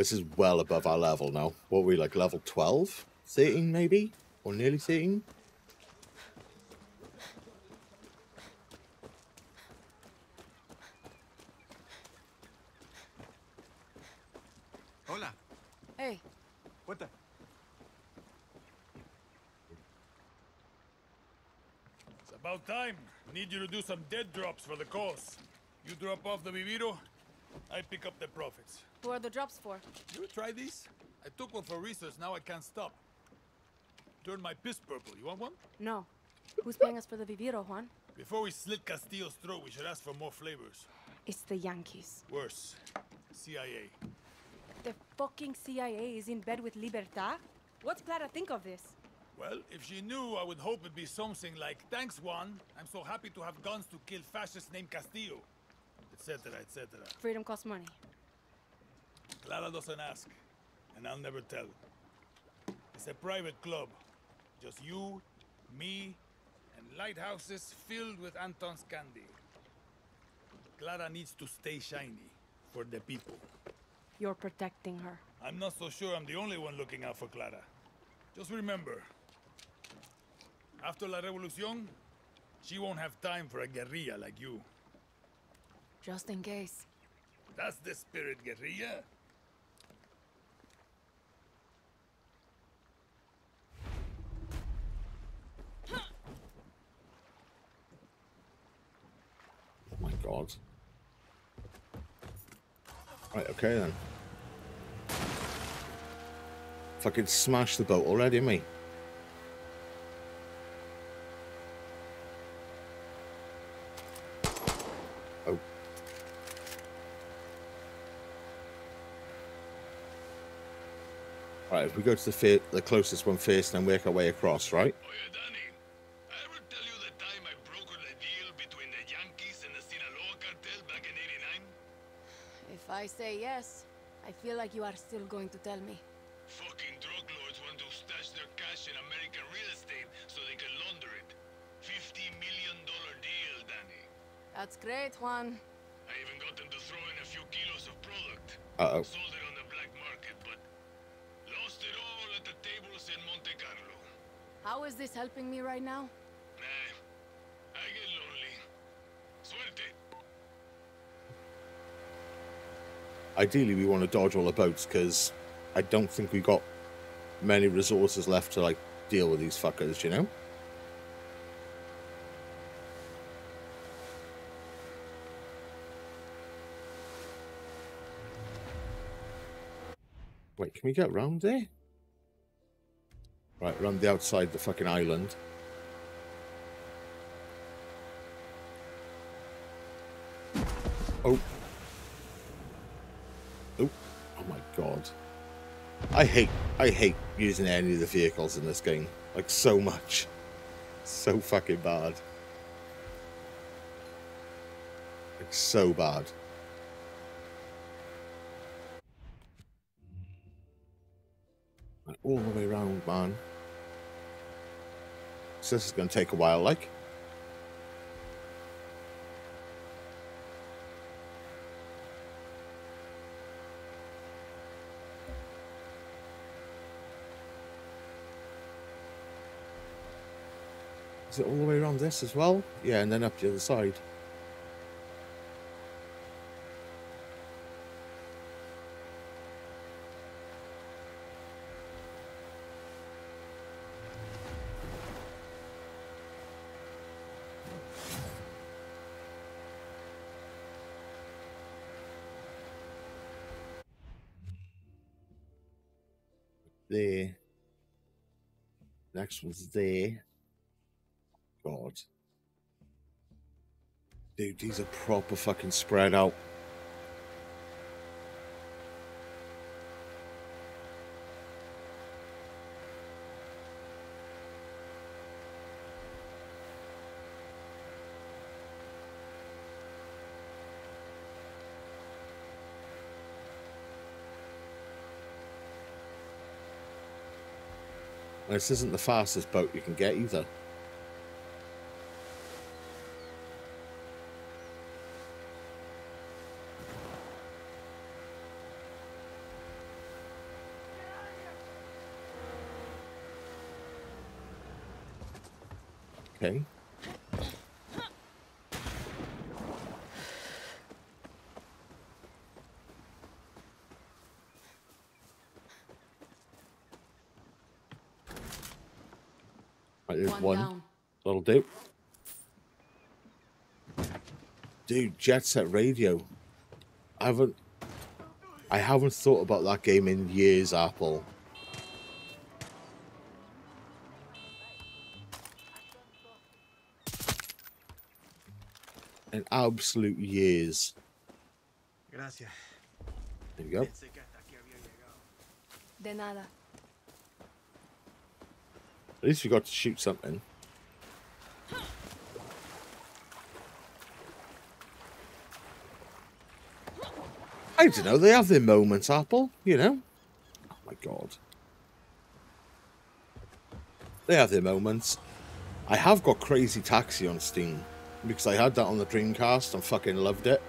This is well above our level now. What were we, like level 12? 13 maybe? Or nearly 13? Hola. Hey. What the? It's about time. I need you to do some dead drops for the cause. You drop off the Viviro, I pick up the profits. Who are the drops for? You try these? I took one for research, now I can't stop. Turn my piss purple, you want one? No. Who's paying us for the Viviro, Juan? Before we slit Castillo's throat, we should ask for more flavors. It's the Yankees. Worse. CIA. The fucking CIA is in bed with Libertad? What's Clara think of this? Well, if she knew, I would hope it'd be something like, thanks, Juan. I'm so happy to have guns to kill fascists named Castillo. Etc., etc. Freedom costs money. Clara doesn't ask, and I'll never tell. It's a private club. Just you, me, and lighthouses filled with Anton's candy. Clara needs to stay shiny for the people. You're protecting her. I'm not so sure I'm the only one looking out for Clara. Just remember, after La Revolución, she won't have time for a guerrilla like you. Just in case. That's the spirit, guerrilla. Oh my god. Right, okay then. Fucking smashed the boat already, me. Oh. Right, if we go to the closest one first and work our way across, right? Oh yeah, Dani. I ever tell you the time I brokered a deal between the Yankees and the Sinaloa cartel back in '89? If I say yes, I feel like you are still going to tell me. Fucking drug lords want to stash their cash in American real estate so they can launder it. $50 million deal, Danny. That's great, Juan. I even got them to throw in a few kilos of product. Uh-oh. Sold it on the black market, but lost it all at the tables in Monte Carlo. How is this helping me right now? Nah, I get lonely. Suerte. Ideally, we want to dodge all the boats, because I don't think we got many resources left to, like, deal with these fuckers, you know? Wait, can we get round there? Right, round the outside the fucking island. Oh. Oh. Oh my god. I hate using any of the vehicles in this game, like, so much. So fucking bad. Like, so bad. Like, all the way around, man. So this is gonna take a while, like. Is it all the way around this as well? Yeah, and then up the other side. There. Next one's there. God. Dude, these are proper fucking spread out. And this isn't the fastest boat you can get either. Okay. Right, there's one. That'll do. Dude, Jet Set Radio. I haven't thought about that game in years, Apple. In absolute years. Gracias. There you go. De nada. At least we got to shoot something. I don't know, they have their moments, Apple, you know? Oh my god. They have their moments. I have got Crazy Taxi on Steam, because I had that on the Dreamcast and fucking loved it.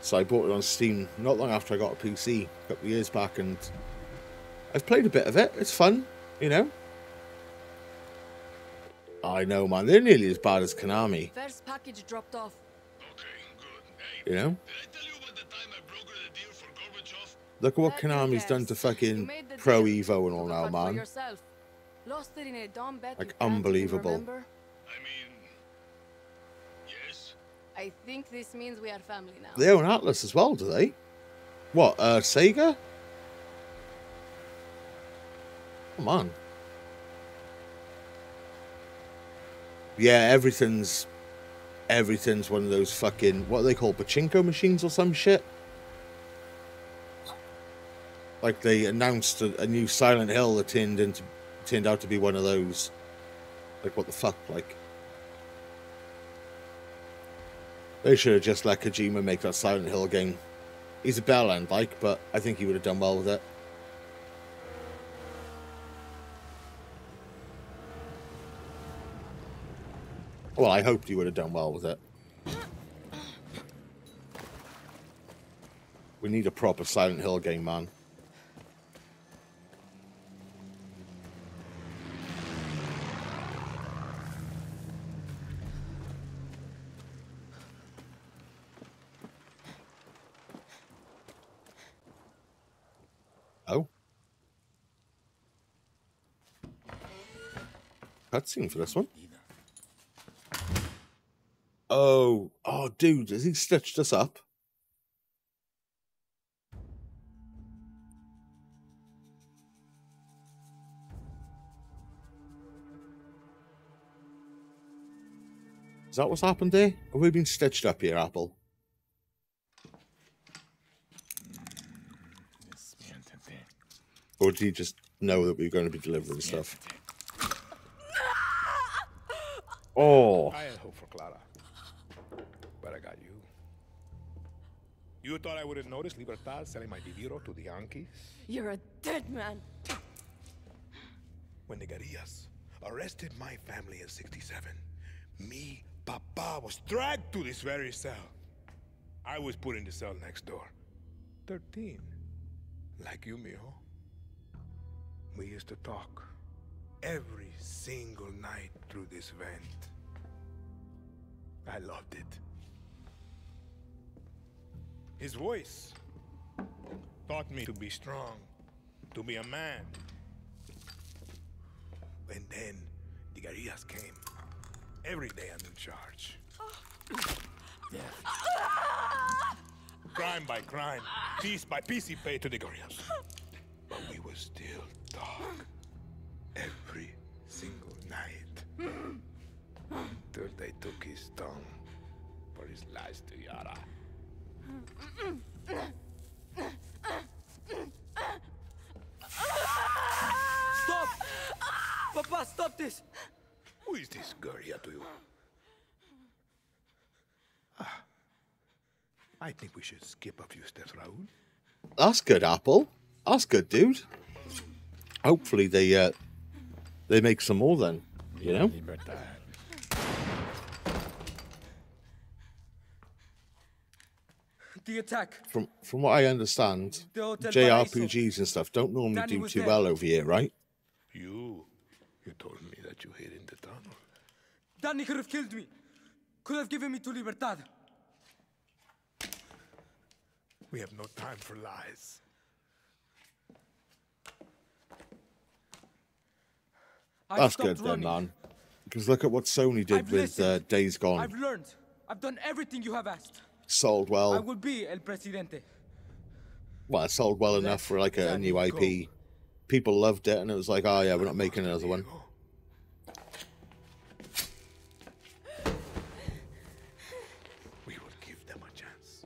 So I bought it on Steam not long after I got a PC, a couple of years back, and I've played a bit of it. It's fun, you know? I know, man, they're nearly as bad as Konami. First package dropped off. Okay, good. Hey, you know? Did I tell you about the time I brokered a deal for Gorbachev? Look at what Konami's done to fucking Pro Evo and all now, man. Lost it in a dumb bet. Like, unbelievable. Yes. I think this means we are family now. They own Atlas as well, do they? What, Sega? Come on. Yeah, everything's one of those fucking, what are they called, Pachinko machines or some shit? Like, they announced a new Silent Hill that turned out to be one of those. Like, what the fuck, like. They should have just let Kojima make that Silent Hill game. He's a bell end, like, but I think he would have done well with it. Well, I hoped you would have done well with it. We need a proper Silent Hill game, man. Oh. Cutscene for this one. Oh, oh, dude, has he stitched us up? Is that what's happened there? Have we been stitched up here, Apple? Or do you just know that we're going to be delivering stuff? Oh. I had hope for Clara. But I got you. You thought I would have noticed Libertad selling my Viviro to the Yankees? You're a dead man. When the guerrillas arrested my family in '67, me, Papa, was dragged to this very cell. I was put in the cell next door. 13. Like you, mijo. We used to talk every single night through this vent. I loved it. His voice taught me to be strong, to be a man. And then the guerrillas came. Every day I'm in charge. Death. Crime by crime, piece by piece he paid to the guerrillas. But we would still talk every single night. Until they took his tongue for his lies to Yara. Stop! Papa, stop this! Who is this girl here to you? Ah, I think we should skip a few steps, Raul. That's good, Apple. That's good, dude. Hopefully they make some more then, you know? The attack. From what I understand, JRPGs and stuff don't normally do too well over here, right? You told me that you hid in the tunnel. Dani could have killed me. Could have given me to Libertad. We have no time for lies. That's good then, man. Because look at what Sony did with Days Gone. I've learned. I've done everything you have asked. Sold well. I will be el presidente. Well, it sold well enough for like a new IP. People loved it, and it was like, oh yeah, we're not making another one. We will give them a chance.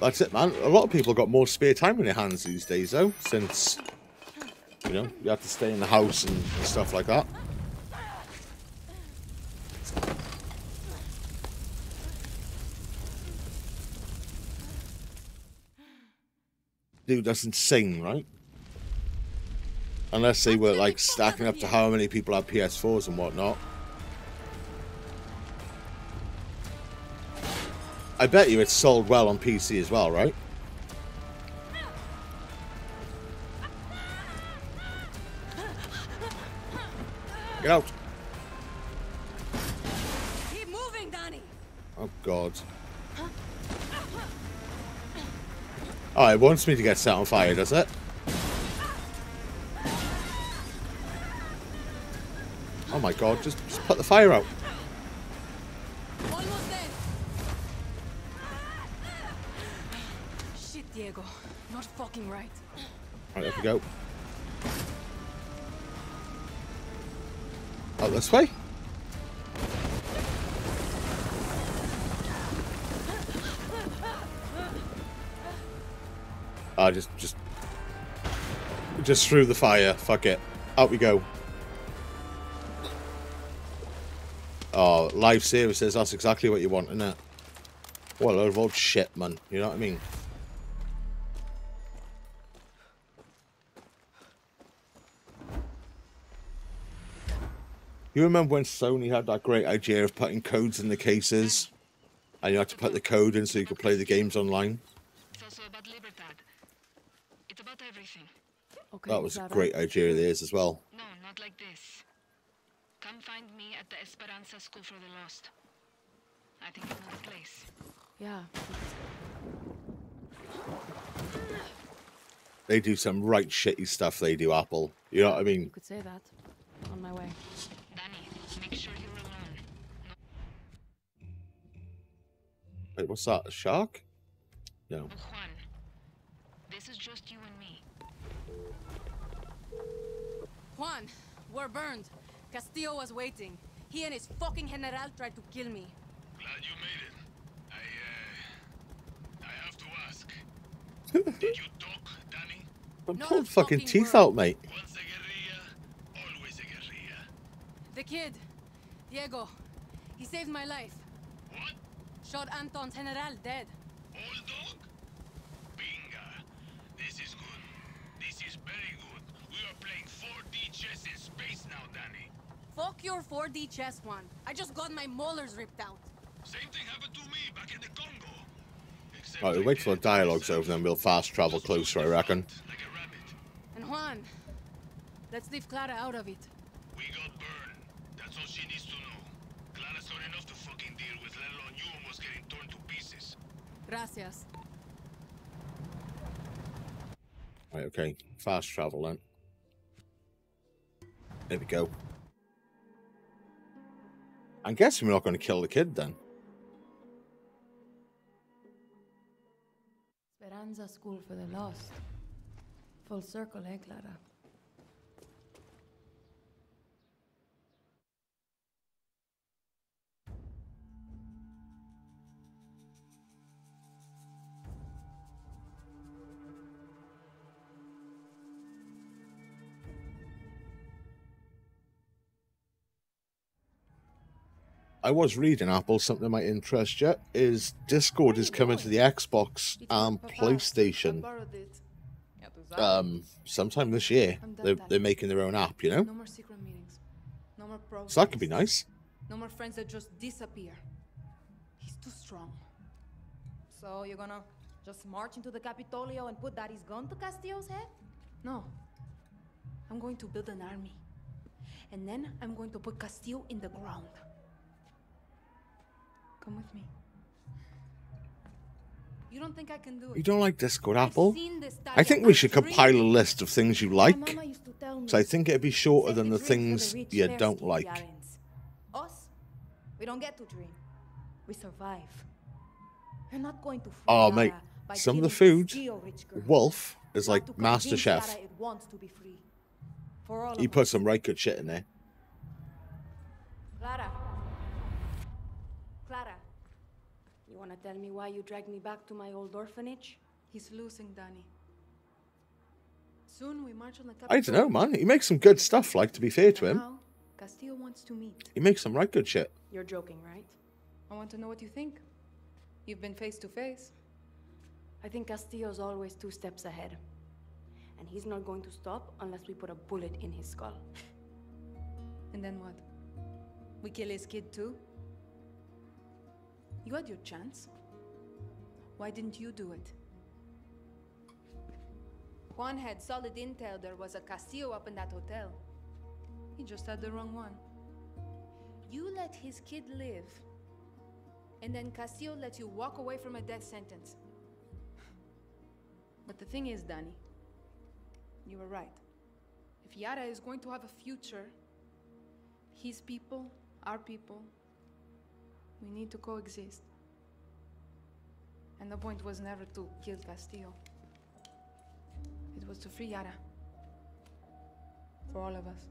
That's it, man. A lot of people got more spare time in their hands these days, though, since you know you have to stay in the house and stuff like that. Dude, that's insane, right? Unless they were like stacking up to how many people have PS4s and whatnot. I bet you it's sold well on PC as well, right? Get out! Keep moving, Donnie. Oh God. Oh, it wants me to get set on fire, does it? Oh my God, just put the fire out. Almost dead. Shit, Diego. Not fucking right. Alright, up we go. Out this way? I just threw the fire. Fuck it. Out we go. Oh, live services. That's exactly what you want, isn't it? What a load of old shit, man. You know what I mean? You remember when Sony had that great idea of putting codes in the cases? And you had to put the code in so you could play the games online? Okay, that was a great idea of theirs as well. No, not like this. Come find me at the Esperanza School for the Lost. I think I know the place. Yeah. They do some right shitty stuff, they do, Apple. You know what I mean? You could say that. On my way. Dani, make sure you're alone. No. Wait, what's that? A shark? No. Juan, this is just you and me. Juan, we're burned. Castillo was waiting. He and his fucking general tried to kill me. Glad you made it. I have to ask. Did you talk, Dani? I'm pulling fucking teeth out, mate. Once a guerrilla, always a guerrilla. The kid, Diego, he saved my life. What? Shot Anton's general dead. Old dog? Binga. This is good. This is very good. We are playing 4D chess in space now, Dani. Fuck your 4D chess one. I just got my molars ripped out. Same thing happened to me back in the Congo. All right, we'll wait till the dialogue's over, then we'll fast travel closer, I reckon. Like a rabbit. And Juan, let's leave Clara out of it. We got burned. That's all she needs to know. Clara's not enough to fucking deal with, let alone you almost getting torn to pieces. Gracias. All right, okay. Fast travel, then. There we go. I'm guessing we're not going to kill the kid then. Esperanza School for the Lost. Full circle, eh, Clara? I was reading, Apple, something that might interest you, is Discord is coming to the Xbox and PlayStation sometime this year. They're making their own app, you know? No more secret meetings. No more problems. So that could be nice. No more friends that just disappear. He's too strong. So you're gonna just march into the Capitolio and put Daddy's gun to Castillo's head? No. I'm going to build an army. And then I'm going to put Castillo in the ground. Come with me. You don't think I can do it? You don't like Discord, Apple? I think we should compile a list of things you like. So I think it'd be shorter than the things you don't like. Us? We don't get to dream. We survive. You're not going to. Oh, mate. Some of the food. Wolf is like Master Chef. He puts some right good shit in there. Clara. Clara. You want to tell me why you dragged me back to my old orphanage? He's losing Dani. Soon we march on the Capitolio. I don't know, man. He makes some good stuff, like, to be fair to him. Now, Castillo wants to meet. He makes some right good shit. You're joking, right? I want to know what you think. You've been face to face. I think Castillo's always two steps ahead. And he's not going to stop unless we put a bullet in his skull. And then what? We kill his kid too? You had your chance. Why didn't you do it? Juan had solid intel there was a Castillo up in that hotel. He just had the wrong one. You let his kid live. And then Castillo let you walk away from a death sentence. But the thing is, Dani, you were right. If Yara is going to have a future, his people, our people, we need to coexist. And the point was never to kill Castillo. It was to free Yara. For all of us.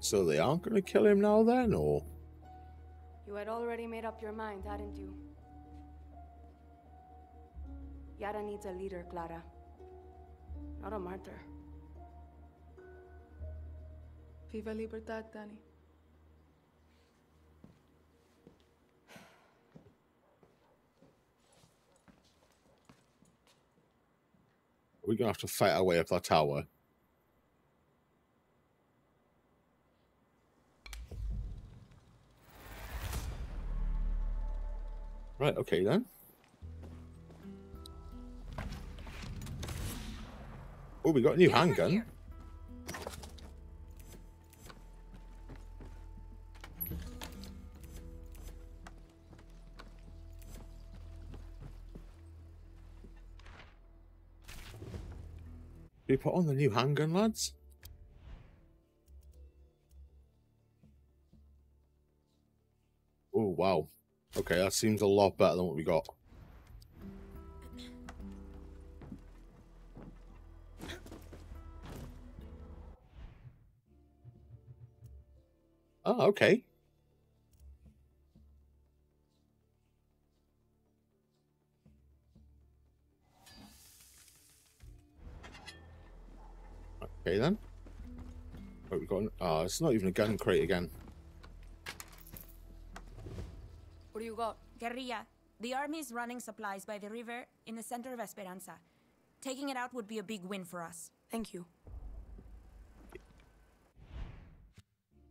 So they aren't going to kill him now then, or? You had already made up your mind, hadn't you? Yara needs a leader, Clara. Not a martyr. Viva Libertad, Dani. We're going to have to fight our way up that tower. Right, okay then. Oh, we got a new handgun. We put on the new handgun, lads. Oh, wow. Okay, that seems a lot better than what we got. Oh, okay. Okay, then. What we've got? Oh, it's not even a gun crate again. What do you got? Guerrilla. The army is running supplies by the river in the center of Esperanza. Taking it out would be a big win for us. Thank you.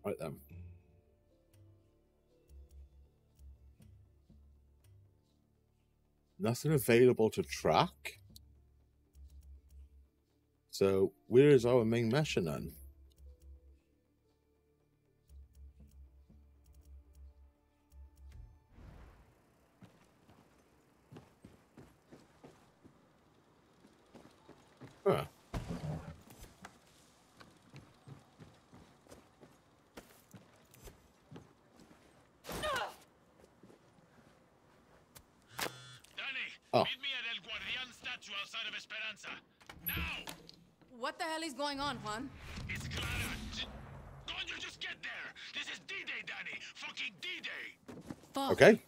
Right then. Nothing available to track. So, where is our main mission then? Huh. Oh. Meet me at El Guardian statue outside of Esperanza. Now! What the hell is going on, Juan? It's Clara. Don't you just get there? This is D-Day, Dani. Fucking D-Day. Fuck. Okay.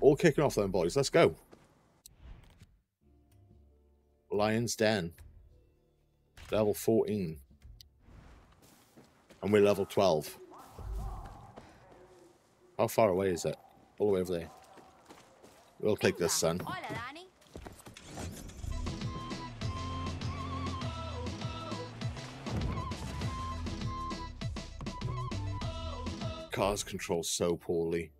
All kicking off then, boys. Let's go. Lion's Den. Level 14. And we're level 12. How far away is it? All the way over there. We'll take this, son. Cars control so poorly.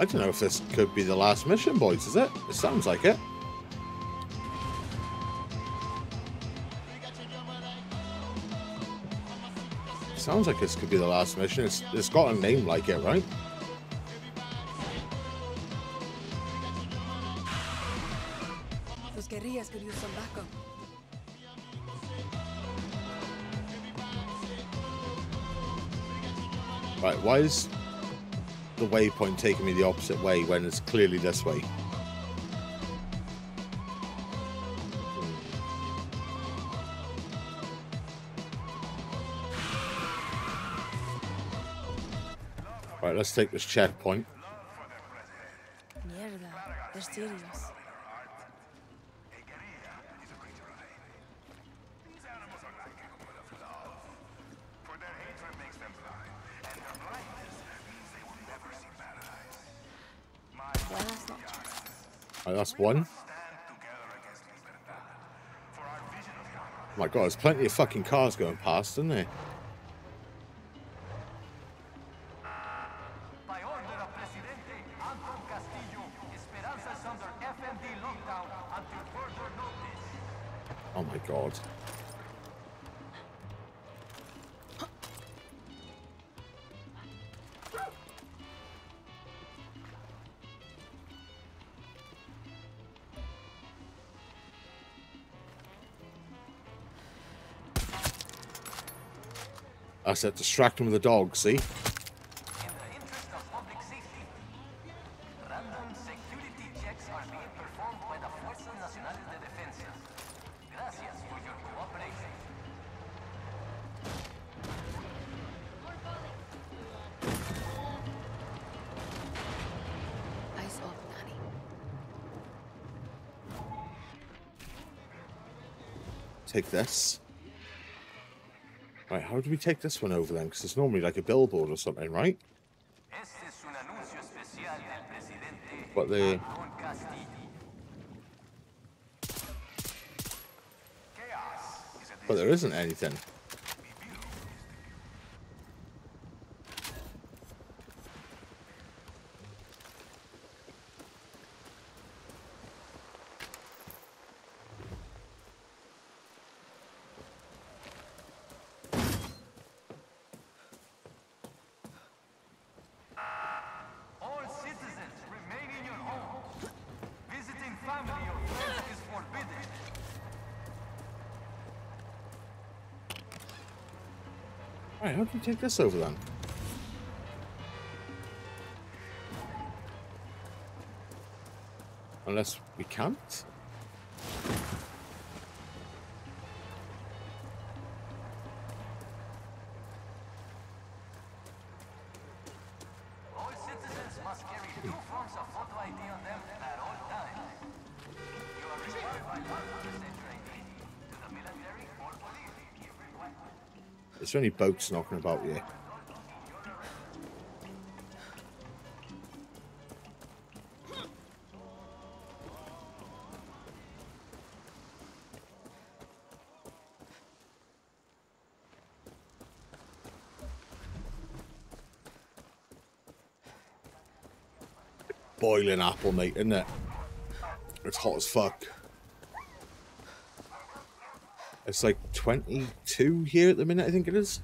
I don't know if this could be the last mission, boys, is it? It sounds like it. Sounds like this could be the last mission. It's got a name like it, right? Those guerrillas could use some backup. Right, why is the waypoint taking me the opposite way when it's clearly this way? Right, let's take this checkpoint. Mierda, they're serious. Right, that's one. Oh my God, there's plenty of fucking cars going past, isn't there? By order of Presidente Anton Castillo, Esperanza is under FMD lockdown until further notice. Oh my God. I said distract him with the dog, see? In the interest of public safety, random security checks are being performed by the Fuerzas Nacionales de Defensa. Gracias for your cooperation. Eyes off, Dani. Take this. Right, how do we take this one over then? Because it's normally like a billboard or something, right? But the... But there isn't anything. How can you take this over then? Unless we can't? All citizens must carry two forms of photo ID on them at all times. You are required by law to send your ID to the military or police. There's only boats knocking about here. Boiling apple, mate, isn't it? It's hot as fuck. It's like 22 here at the minute, I think it is.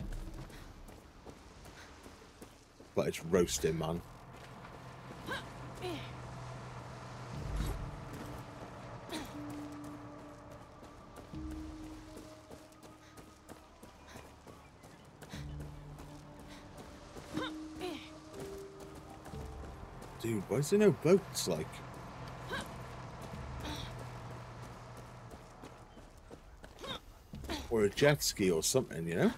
But it's roasting, man. Dude, why is there no boats, like? Or a jet ski or something, you know?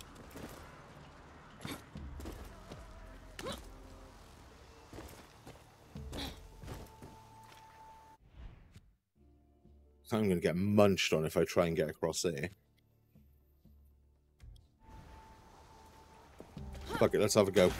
I'm going to get munched on if I try and get across there. Fuck it, let's have a go.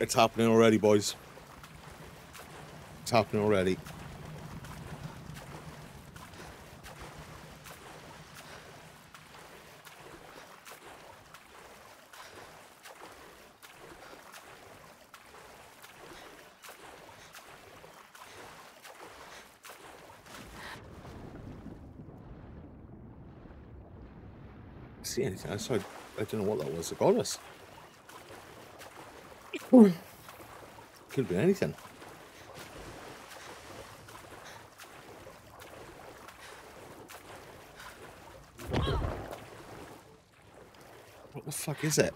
It's happening already, boys. It's happening already. See anything? I don't know what that was that got us. Could have been anything. What the fuck is it?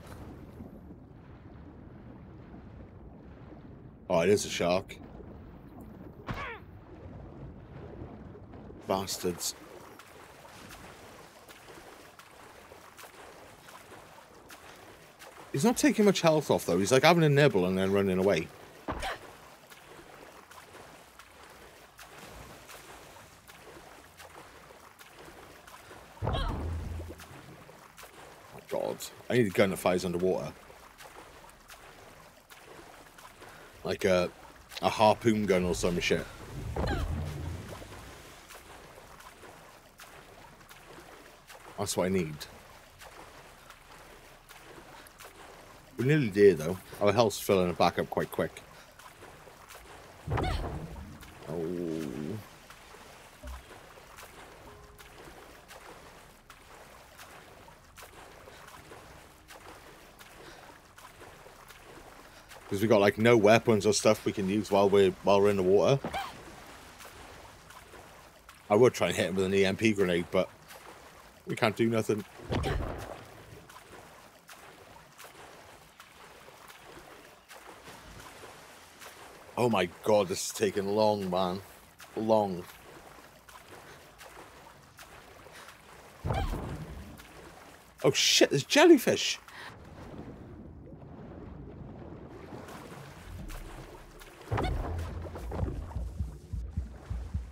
Oh, it is a shark. Bastards. He's not taking much health off, though. He's, like, having a nibble and then running away. Oh, my God. I need a gun that fires underwater. Like a harpoon gun or some shit. That's what I need. We're nearly there, though. Our health's filling back up quite quick. Oh. Because we got, like, no weapons or stuff we can use while we're in the water. I would try and hit him with an EMP grenade, but we can't do nothing. Oh my God, this is taking long, man. Long. Oh shit, there's jellyfish.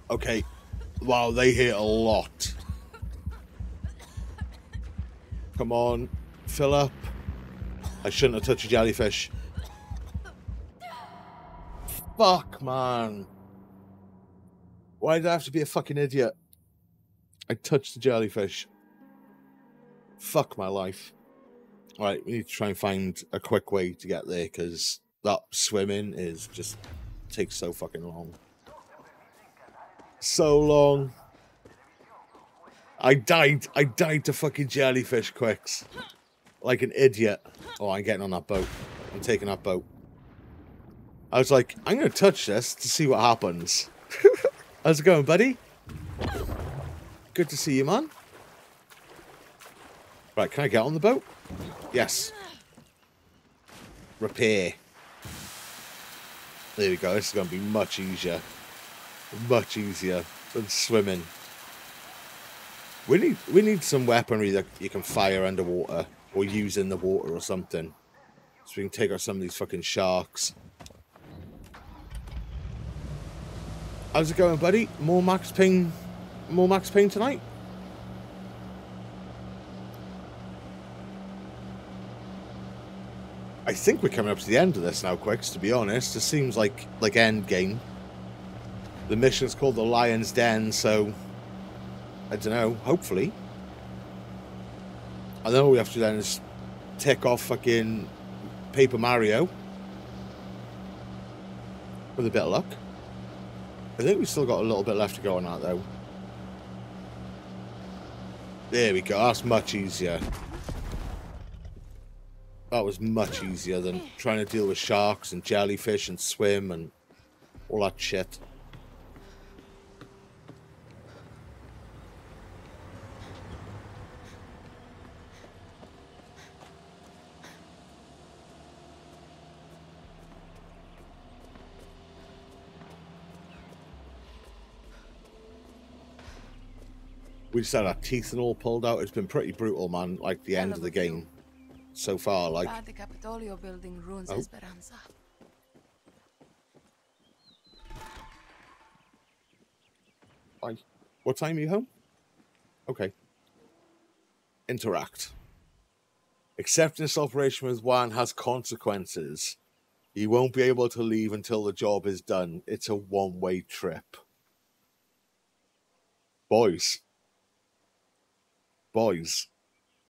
Okay. Wow, they hit a lot. Come on, fill up. I shouldn't have touched a jellyfish. Fuck, man. Why did I have to be a fucking idiot? I touched the jellyfish. Fuck my life. Alright, we need to try and find a quick way to get there, because that swimming is just... takes so fucking long. So long. I died to fucking jellyfish quicks. Like an idiot. Oh, I'm getting on that boat. I'm taking that boat. I was like, I'm going to touch this to see what happens. How's it going, buddy? Good to see you, man. Right, can I get on the boat? Yes. Repair. There we go. This is going to be much easier. Much easier than swimming. We need some weaponry that you can fire underwater or use in the water or something. So we can take out some of these fucking sharks. How's it going, buddy? More Max Payne tonight? I think we're coming up to the end of this now, Quicks, to be honest. It seems like end game. The mission's called the Lion's Den, so I don't know, hopefully. I know all we have to do then is tick off fucking Paper Mario. With a bit of luck. I think we've still got a little bit left to go on that, though. There we go. That's much easier. That was much easier than trying to deal with sharks and jellyfish and swim and all that shit. We just had our teeth and all pulled out. It's been pretty brutal, man, like the end of the game so far. Like, the Capitolio building ruins Esperanza. Bye. What time are you home? Okay. Interact. Accepting this operation with Juan has consequences. You won't be able to leave until the job is done. It's a one-way trip. Boys.